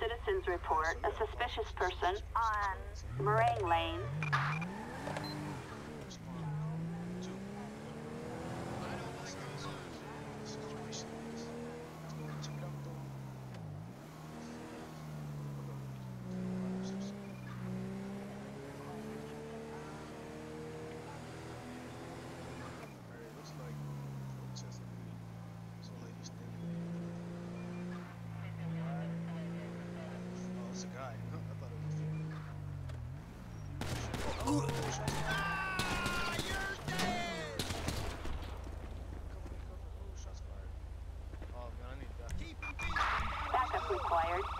Citizens report a suspicious person on Meringue Lane.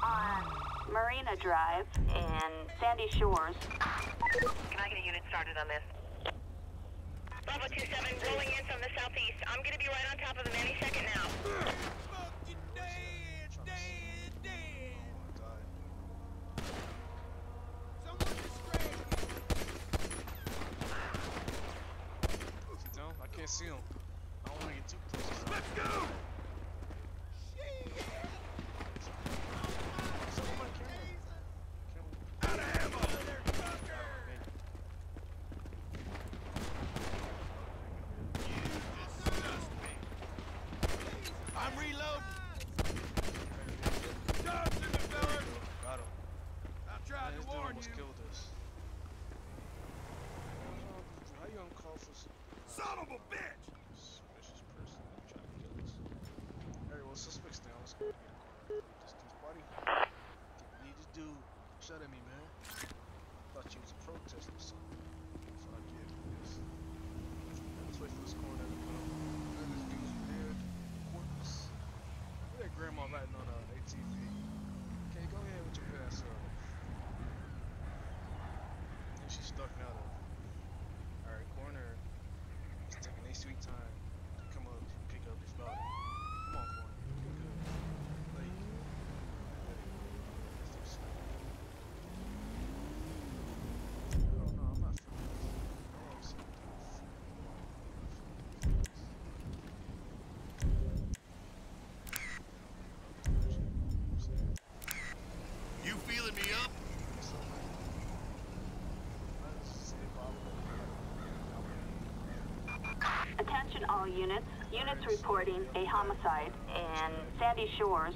On Marina Drive and Sandy Shores. Can I get a unit started on this? Bravo 27 rolling in from the southeast. I'm going to be right on top of them any second now. Fucking dead. Someone distracted. No, I can't see him. I don't want to get too close. Let's go! Shut at me, man. Thought you was a protest or something. That's what I get from this. Let's wait for this corner to put up. Then this dude's dead. Corpus. Look at grandma lighting on an ATV. Okay, go ahead with your pass off. And she's stuck now though. Alright, corner. It's taking a sweet time to come up and pick up this body. Come on, corner. You're good. Like, all units. Units reporting a homicide in Sandy Shores.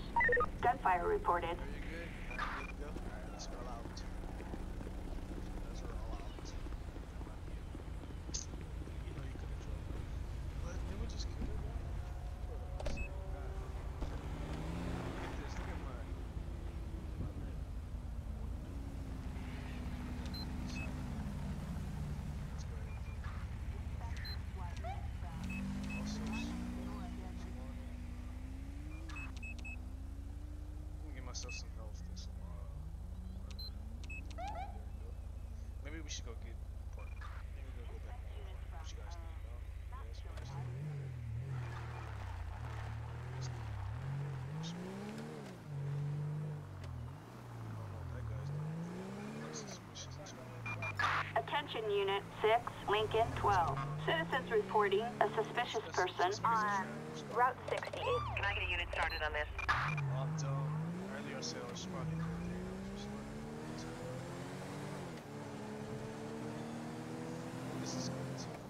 Gunfire reported. Maybe we should go get park. Maybe we go back to what you guys think about. Yes, what I think. Attention Unit 6, Lincoln 12. Citizens reporting a suspicious person on Route 68. Can I get a unit started on this? I'm done. Sales probably not there. This is good too.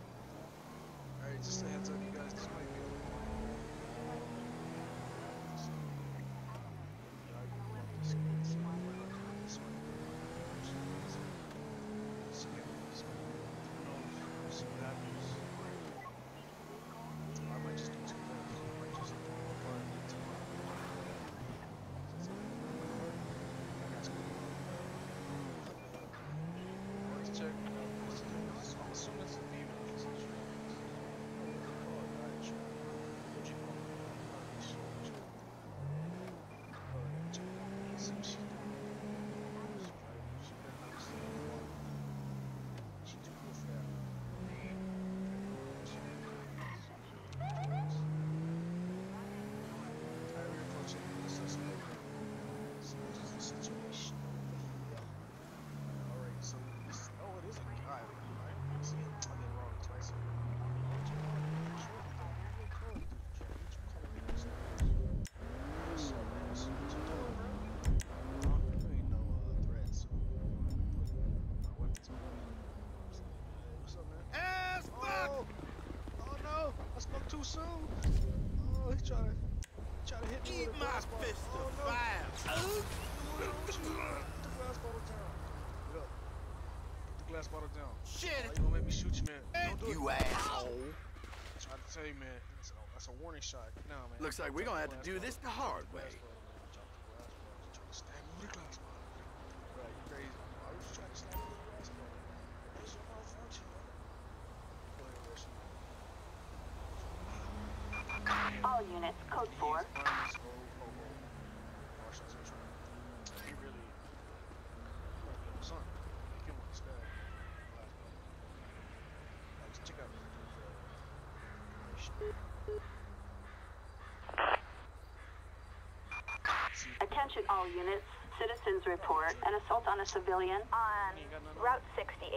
Alright, just a heads up you guys, this might be a little I might just do two laps. I might just do check. I'm assuming it's a demon. soon? Oh, he's trying to hit me. Keep my fist to fire. Put the glass bottle down. Get up. Put the glass bottle down. Shit. You gonna make me shoot you, man? Don't do it. You asshole. I'm trying to tell you, man. That's a warning shot. No, man. Looks like we're gonna have to do this the hard way. All units, code 4. Attention all units, citizens report an assault on a civilian on Route 68.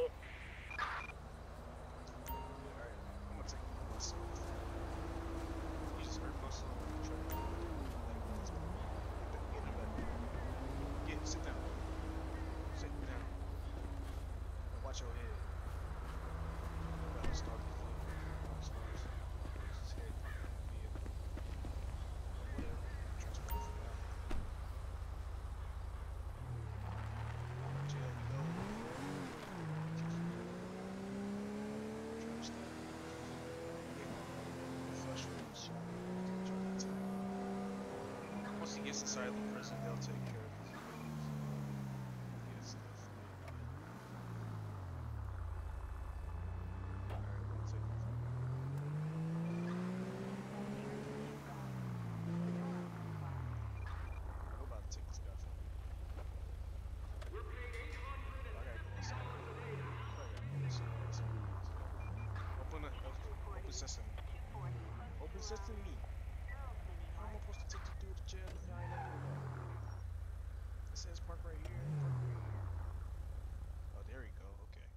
Once he gets inside the prison, they'll take care of his business. Alright, we'll take it. I'm about to take this guy from me. I gotta go inside. Open sesame. Open sesame. How am I supposed to take the dude to jail if I ain't never done it? It says park right here, park right here. Oh, there we go, okay.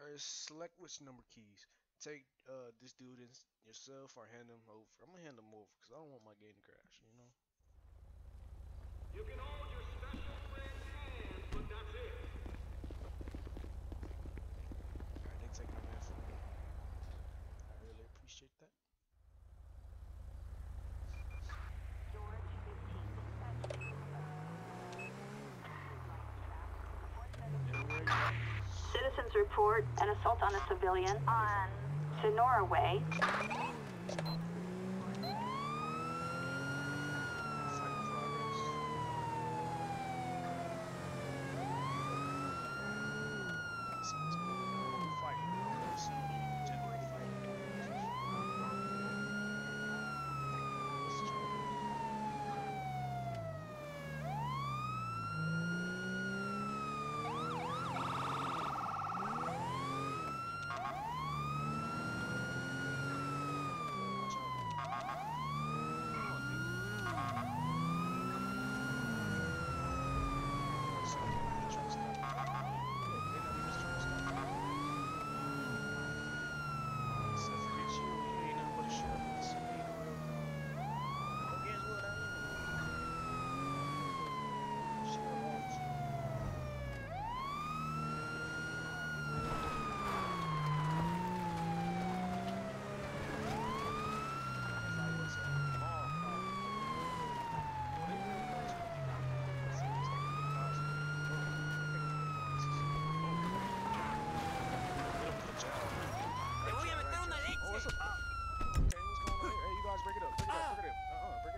Alright, select which number keys. Take this dude and yourself or hand him over. I'm gonna hand him over because I don't want my game to crash, you know? You can hold your special friend's hand, but that's it. Alright, they take my man from me. I really appreciate that. Citizens report an assault on a civilian on Sonora Way.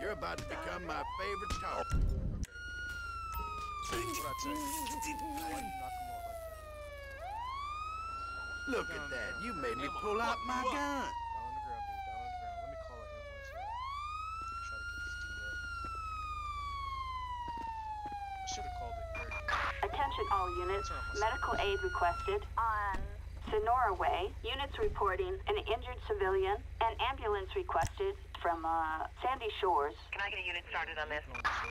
You're about to become my favorite child. Okay. That's what I tell you. Why you knock him off like that? Look at that. You made me pull out my gun. Down on the ground, dude. Down on the ground. Let me call an ambulance. Try to get this dude up. I should have called it. Attention all units. Medical aid requested on Sonora Way. Units reporting an injured civilian. An ambulance requested from Sandy Shores. Can I get a unit started on this? I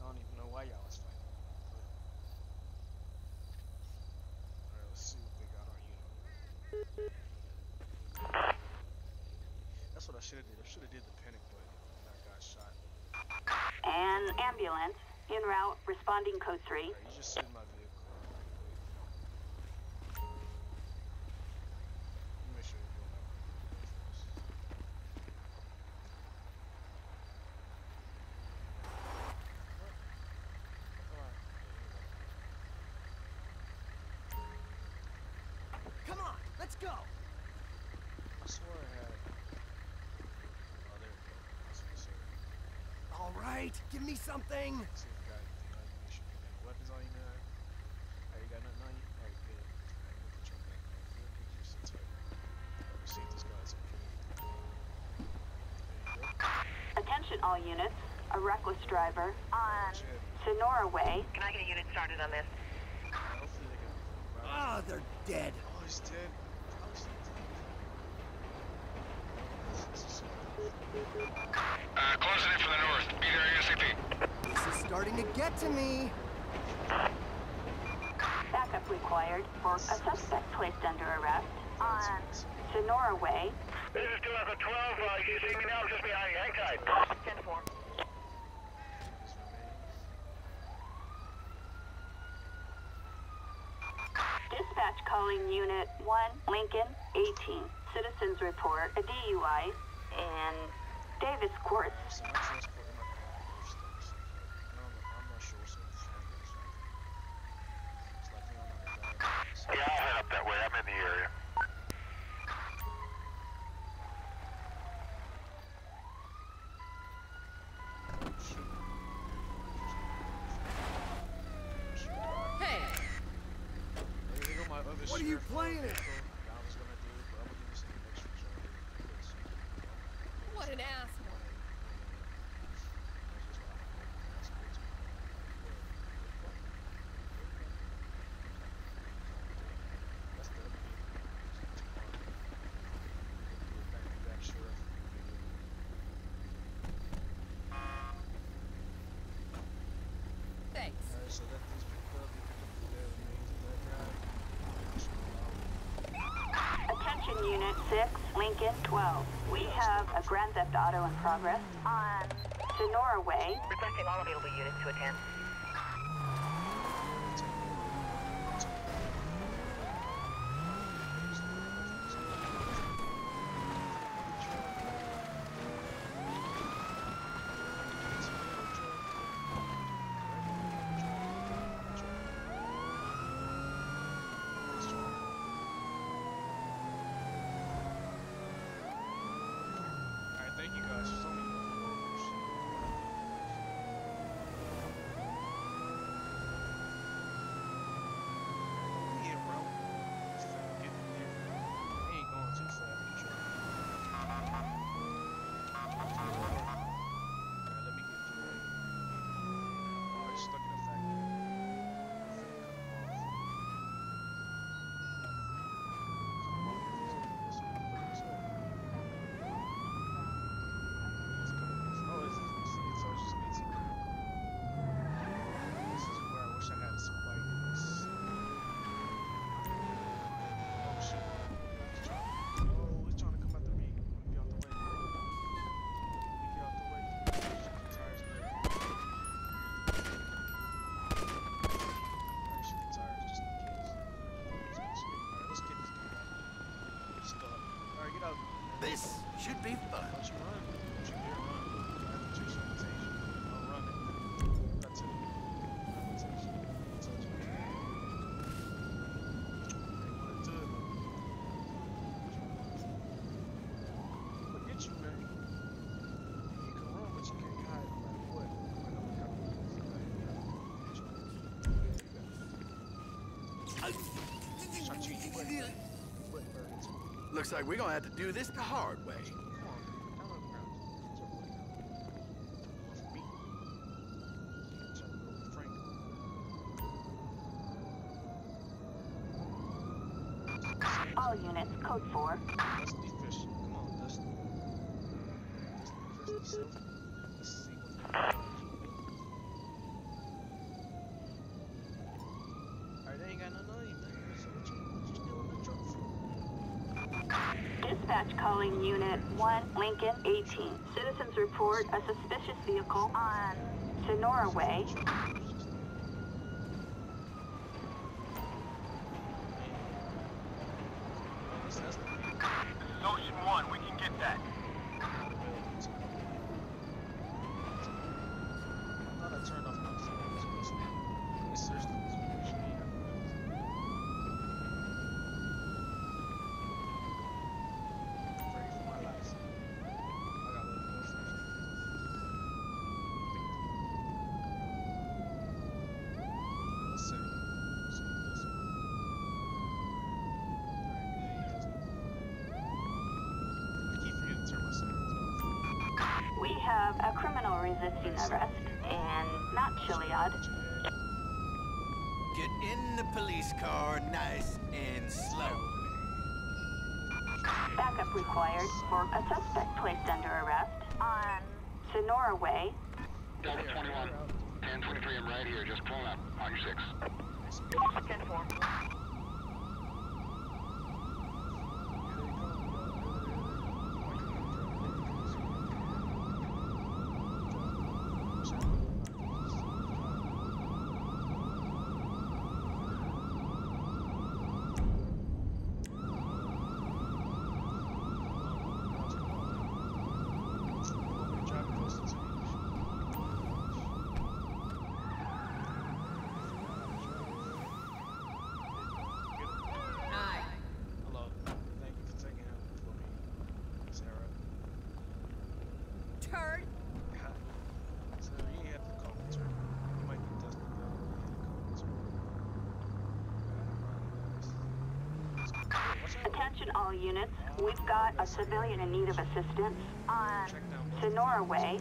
don't even know why y'all was fighting. Alright, let's see what they got on unit. That's what I should have did. I should have did the panic button when that guy shot. An ambulance en route responding code 3. Right, you just said my vehicle. go! I swear I had it. Oh, there we go. Alright, give me something! Let's see if you got anything on you. Should you got weapons on you now? Alright, you got nothing on you? Alright, good. Alright, we'll put you on the back. We'll see if this guy's okay. Attention all units. A reckless driver on Sonora Way. Can I get a unit started on this? Ah, oh, they're dead. Oh, he's dead. Oh, he's dead. Closing in from the north. Be there ASAP. This is starting to get to me. Backup required for a suspect placed under arrest on Sonora Way. This is 2 Echo 12. You see me now? Just behind you. Hang tight. 10-4. Dispatch calling Unit 1, Lincoln 18. Citizens report a DUI in Davis Quartz. Yeah, I'll head up that way. I'm in the area. What are you playing at? What an ass. Unit 6, Lincoln 12. We have a Grand Theft Auto in progress on Sonora Way. Requesting all available units to attend. This should be fun. Don't you run. Don't you dare run. I have to choose an invitation. I'll run it. That's it. Invitation. That's all you need. What do it? Look at you, man. You can run, but you can't hide no matter what. I know we got to move this way. There you go. Shut you. Looks like we're gonna have to do this the hard way. All units, code 4. Dusty fish. Come on, Dusty. Dusty fish. Let's see what's going on. Alright, they ain't got nothing on you, man. So what you still in the truck for? Dispatch calling Unit 1, Lincoln 18. Citizens report a suspicious vehicle on Sonora Way. Notion 1, we can get that. I thought I turned off my phone. Seriously. resisting arrest and not Chiliad. Get in the police car nice and slow. Backup required for a suspect placed under arrest on Sonora Way. Delta 21, 1023, I'm right here, just pulling up on your 6. 10-4. Attention all units, we've got a civilian in need of assistance on Sonora Way.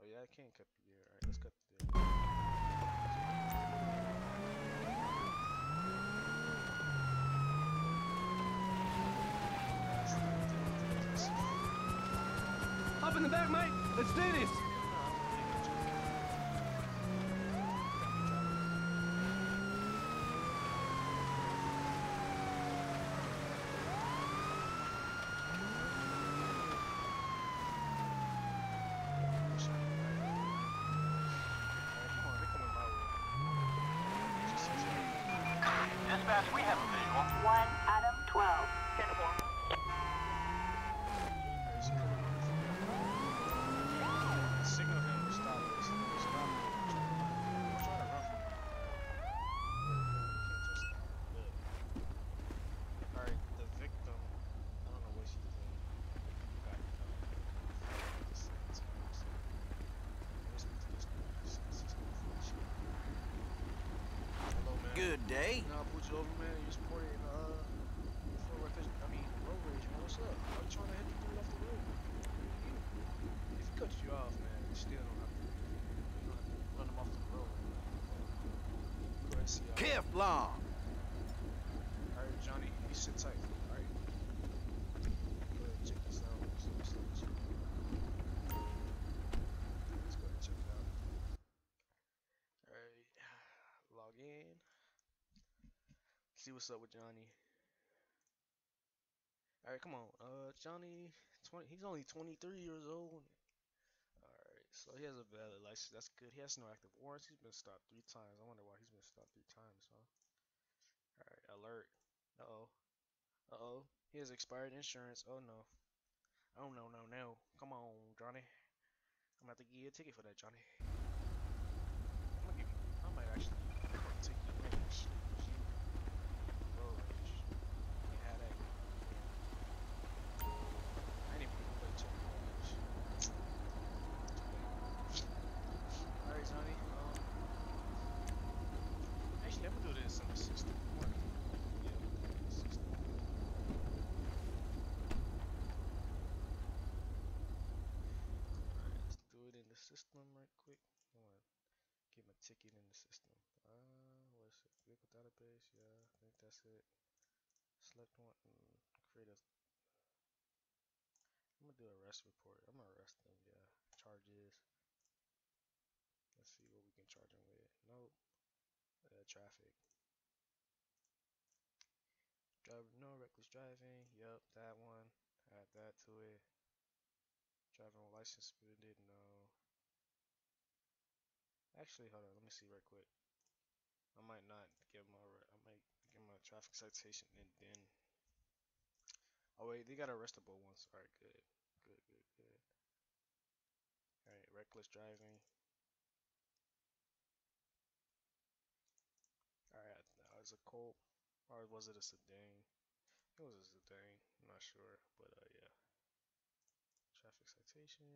Oh yeah, I can't cut the air. Alright, let's cut the air. Up in the back, mate. Let's do this. Dispatch, we have a visual. 1 Adam 12. 10-4. Good day. Nah, I pulled you over, man. You supported road rage, man. What's up? Why you trying to hit the dude off the road? If he cuts you off, man, you still don't have to, run him off the road. Go ahead and see y'all. Keflon! Alright, Johnny, you sit tight. Alright. Go ahead and check this out. Let's go ahead and check it out. Alright. Log in. See what's up with Johnny. Alright, come on. Johnny, he's only 23 years old. Alright, so he has a valid license. That's good. He has no active warrants. He's been stopped 3 times. I wonder why he's been stopped 3 times, huh? Alright, alert. Uh-oh. Uh-oh. He has expired insurance. Oh, no. Oh, no, no, no. Come on, Johnny. I'm going to have to give you a ticket for that, Johnny. I might actually take you in this. System right quick. Get my ticket in the system. What is it? Vehicle database. Yeah, I think that's it. Select one and create a. I'm gonna do an arrest report. I'm gonna arrest him. Yeah, charges. Let's see what we can charge him with. Nope. Traffic. Driver, no reckless driving. Yep, that one. Add that to it. Driving license suspended. No. Actually, hold on. Let me see right quick. I might not give my. I might give my traffic citation and then. Oh wait, they got arrestable once. All right, good, good, good, good. All right, reckless driving. All right, that was a Colt, or was it a sedan? It was a sedan. I'm not sure, but yeah. Traffic citation.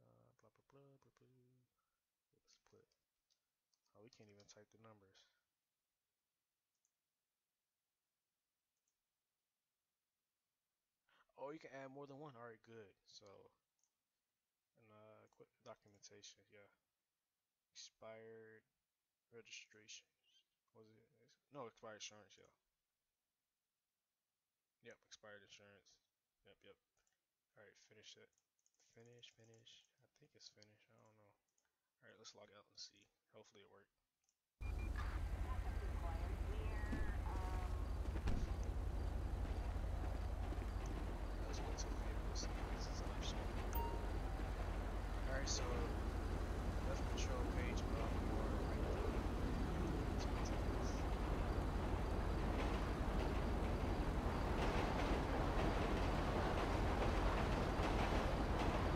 Blah blah blah blah blah. Let's put we can't even type the numbers. Oh, you can add more than one. All right, good. So, and quick documentation. Yeah, expired registration. Was it? No, expired insurance. Yeah. Yep, expired insurance. Yep, yep. All right, finish it. Finish, finish. I think it's finished. I don't know. All right, let's log out and see. Hopefully it worked. Alright, so left control page above or right I'm trying to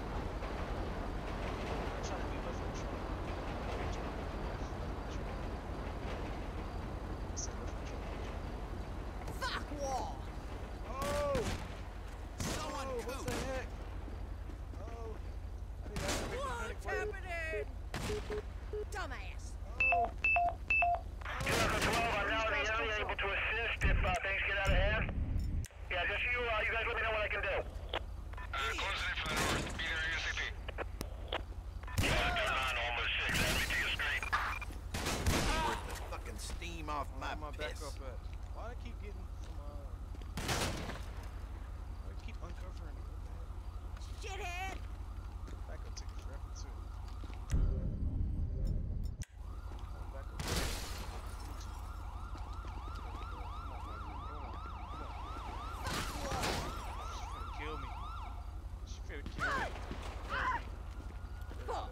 do left control page above. It's left control page. Fuck wall! Oh! Oh, what the heck? Oh, I think I have to make the panic. What's happening? Dumbass. Oh. Number 12, I'm now in the area, able to assist if things get out of hand. Yeah, just you, you guys let me know what I can do. Closing in from the north. Be there ASAP. Yeah, turn on almost 6. Add me to your screen. Worth the fucking steam off my piss. Back up at. Why do I keep getting some, keep uncovering it. Shithead! Back up ticket forever too. Back up. Come on. Kill me. She finna kill me. Fuck!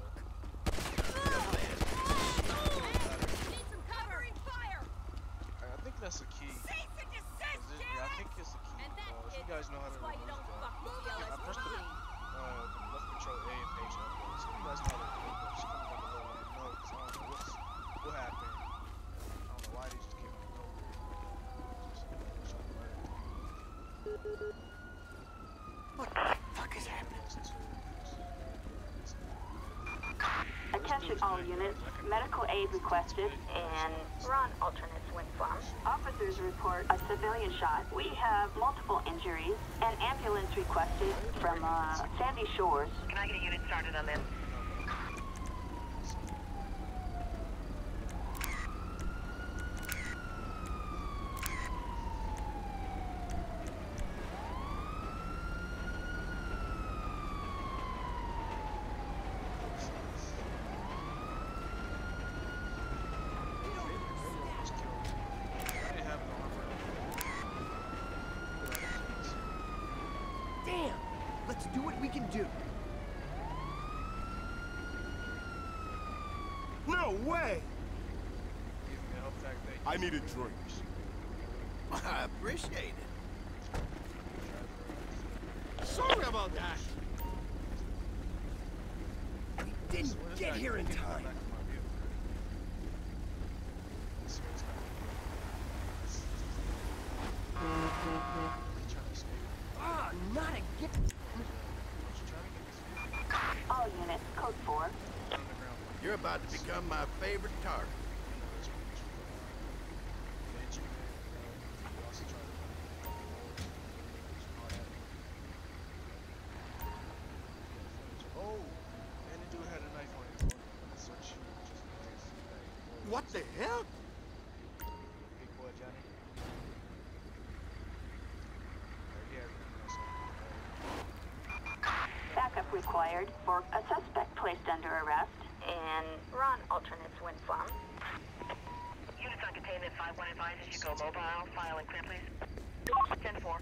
Need some covering fire! I think that's a key. I think it's the key. You guys know how to remove that. I pressed the left control A and page up. So you guys know how to remove that. Just kind of like a little no, because I don't know what happened. I don't know why they just came from nowhere. Just trying to learn. What the fuck is happening? Attention all units. Medical aid requested and we're on alternate. Officers report a civilian shot. We have multiple injuries. An ambulance requested from Sandy Shores. Can I get a unit started on them? I need a drink. I appreciate it. Sorry about that. We didn't get here in time. Ah, not again. All units, code 4. You're about to become my favorite target. Required for a suspect placed under arrest and we're on alternates when from. Units on containment 5-1 advises you go mobile, file and clear please. 10-4.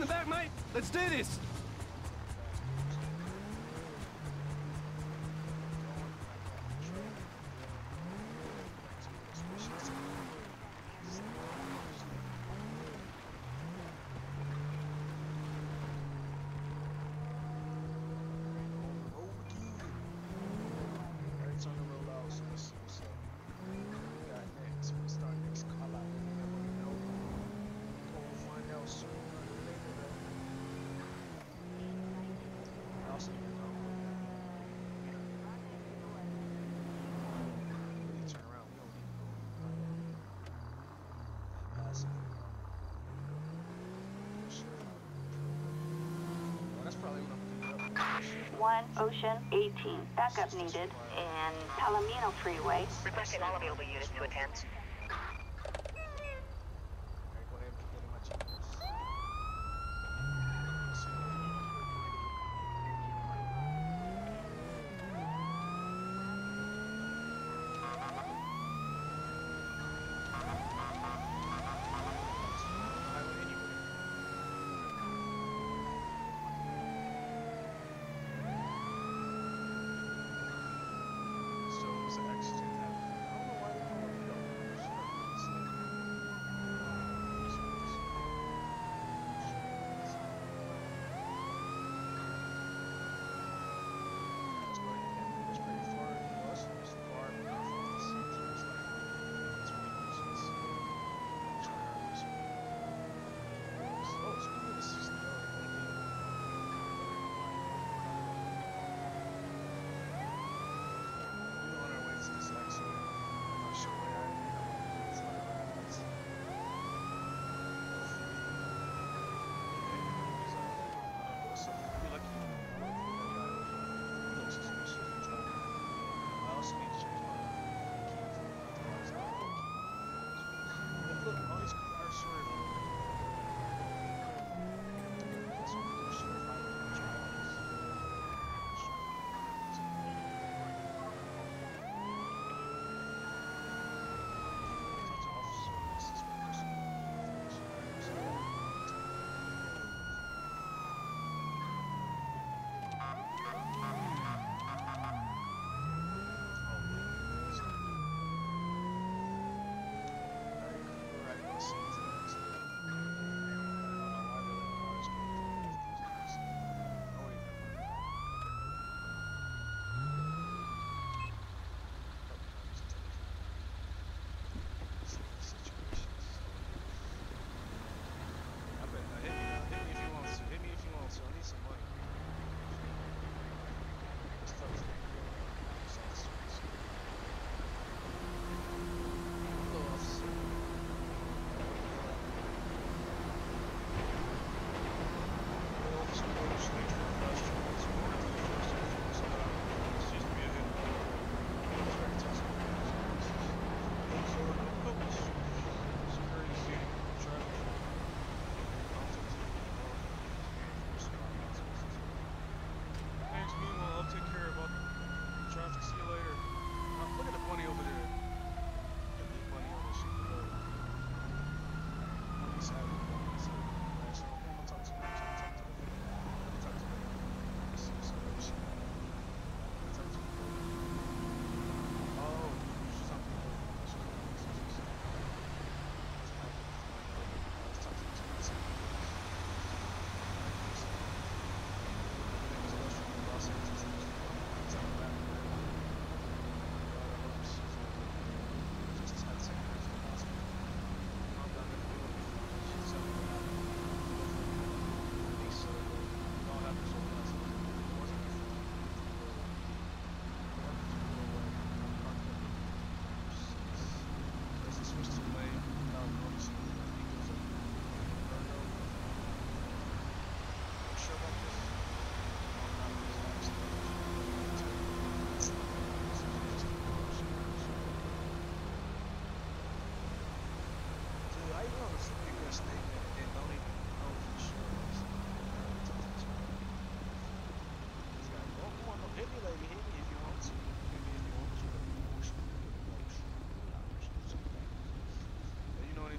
in the back, mate. Let's do this. Ocean 18, backup needed in Palomino Freeway. Requesting automobile unit to attend.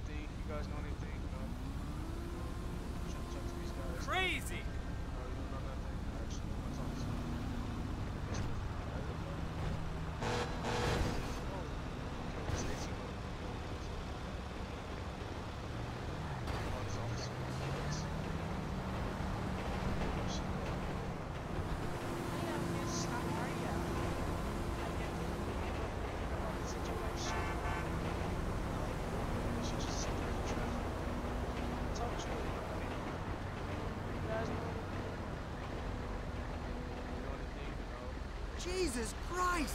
You guys know anything? No. Crazy! Jesus Christ!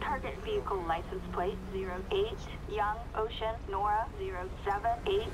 Target vehicle license plate 08 Young Ocean Nora 078.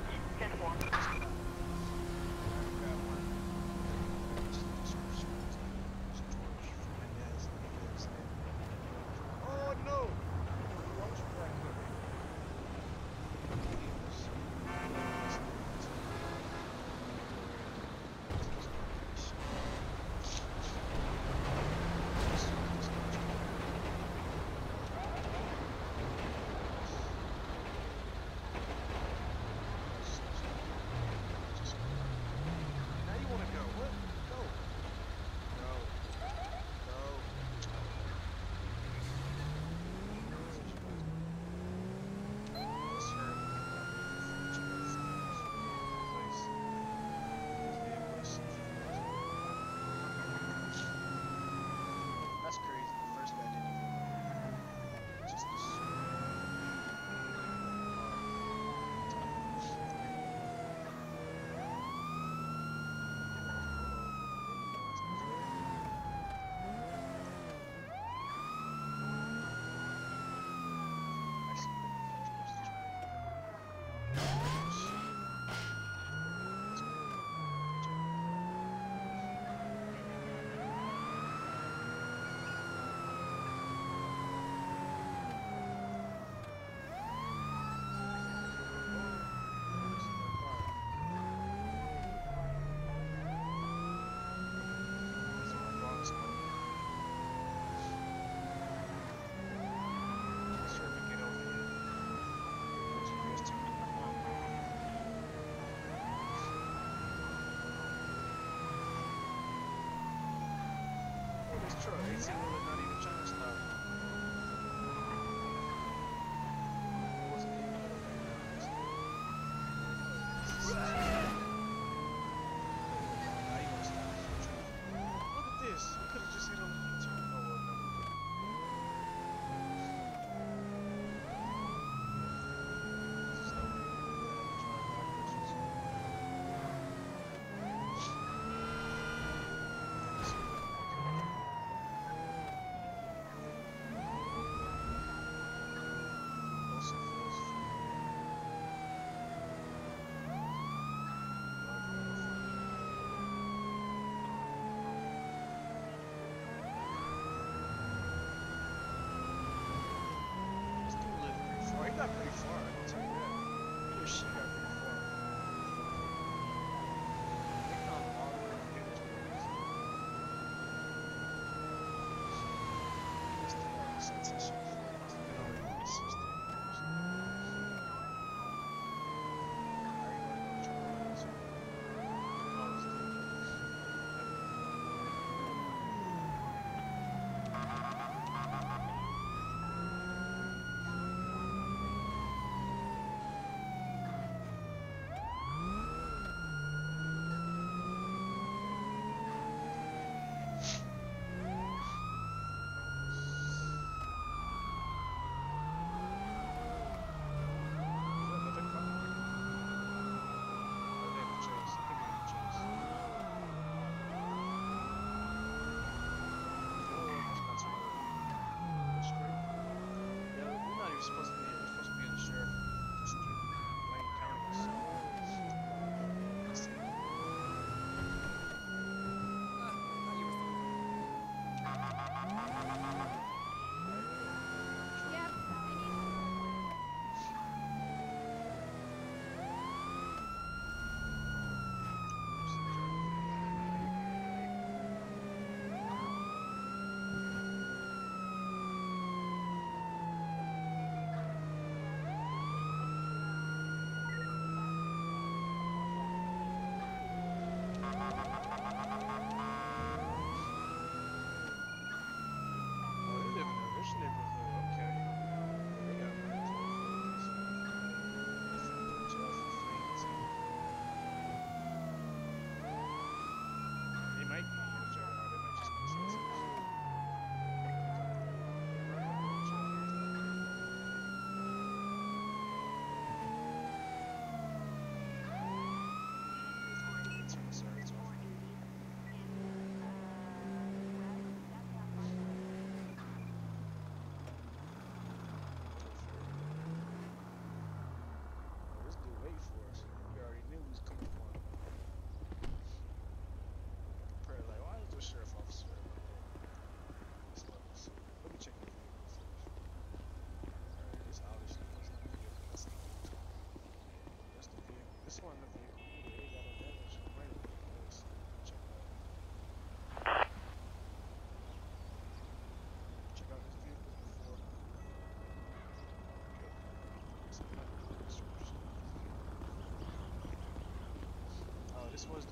This was the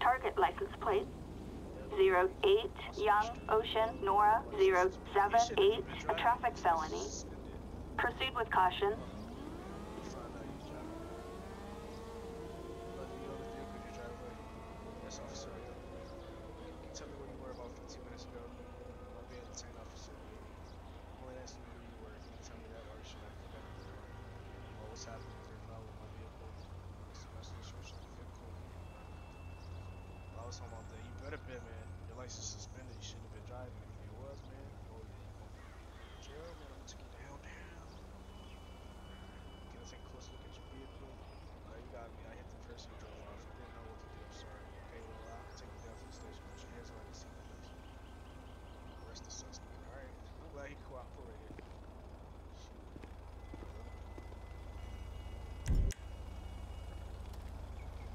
target license plate 08 Young Ocean Nora 078, a traffic felony. Proceed with caution.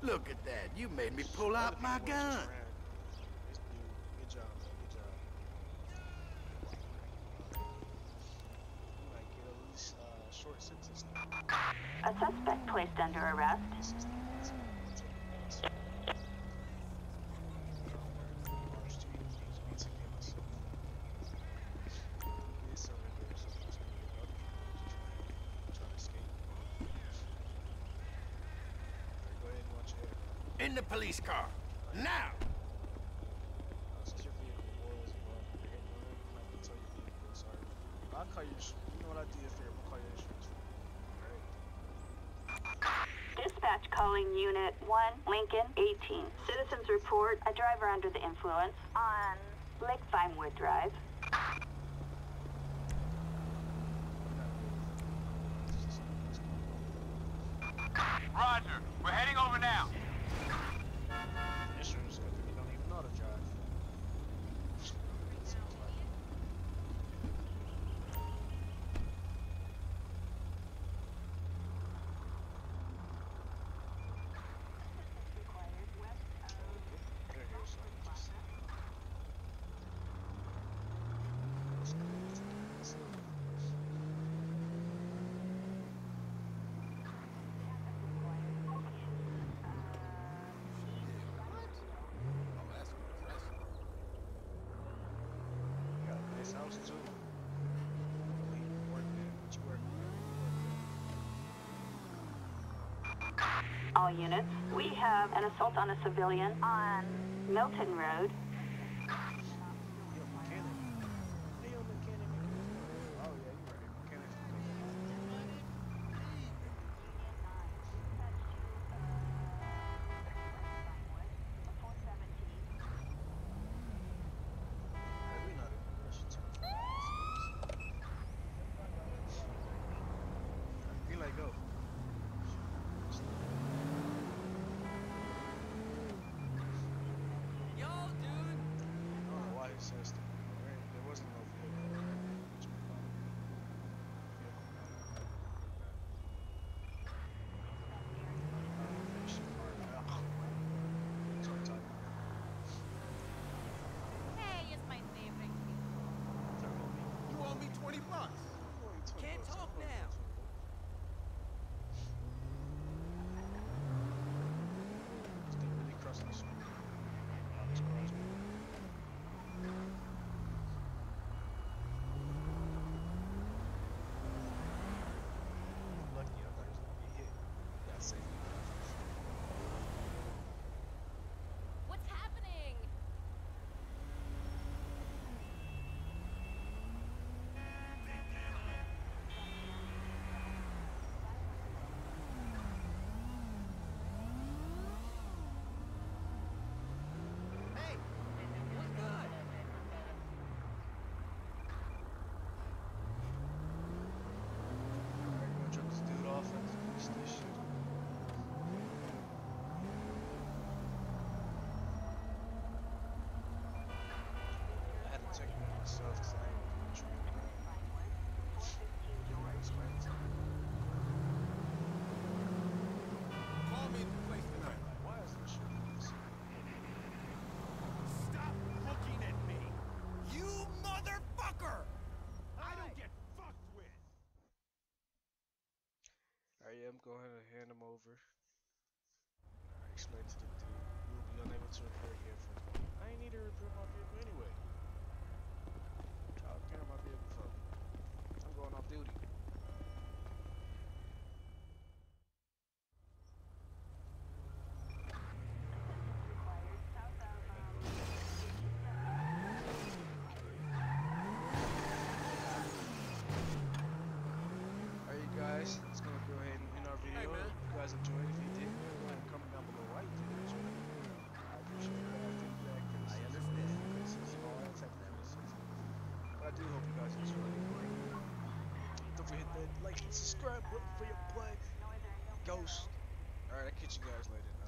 Look at that, you made me pull out my gun. A suspect placed under arrest. In the police car, now! I'll call you, you know what I do if you're gonna call your insurance. Dispatch calling Unit 1, Lincoln 18. Citizens report a driver under the influence on Lake Pinewood Drive. Roger, we're heading over now. All units, we have an assault on a civilian on Milton Road. Yo, dude! I'm going to hand him over. I explained to the dude, you will be unable to repair your vehicle. I need to repair my vehicle anyway. I'll repair my vehicle for me. I'm going off duty. Subscribe button for your play. Ghost. Alright, I'll catch you guys later.